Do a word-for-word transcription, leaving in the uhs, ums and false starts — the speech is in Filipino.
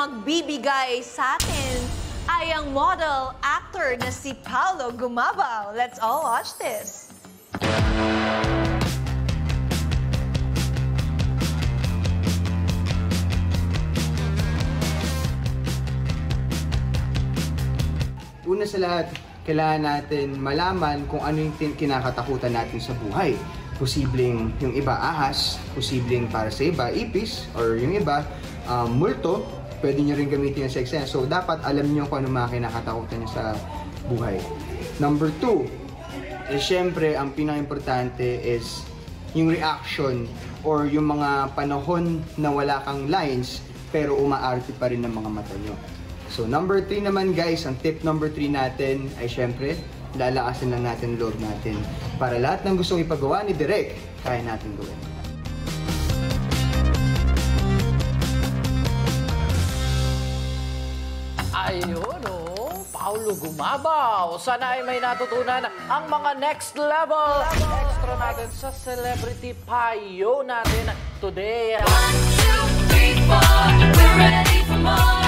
magbibigay sa atin ay ang model actor na si Paolo Gumabao. Let's all watch this. Una sa lahat, kailangan natin malaman kung ano yung kinakatakutan natin sa buhay. Posibleng yung iba ahas, posibleng para sa iba ipis, or yung iba um, multo, pwede nyo rin gamitin yung sex sense. So dapat alam nyo kung ano mga kinakatakutan nyo sa buhay. Number two, eh, syempre ang pinaka-importante is yung reaction or yung mga panahon na wala kang lines pero umaarte pa rin ng mga mata nyo. So, number three naman guys, ang tip number three natin ay syempre, lalakasin lang natin loob natin. Para lahat ng gustong ipagawa ni Direk, kaya natin gawin. Ayun o, Paolo Gumabao. Sana ay may natutunan ang mga next level. Extra natin sa celebrity payo natin today. One, two, three, four, we're ready for more.